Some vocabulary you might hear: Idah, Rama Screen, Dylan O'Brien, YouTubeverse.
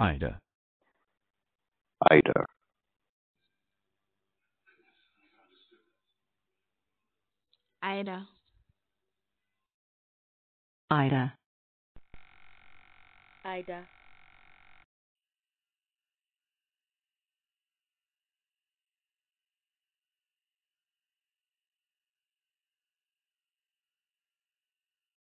Idah. Idah. Idah. Idah. Idah.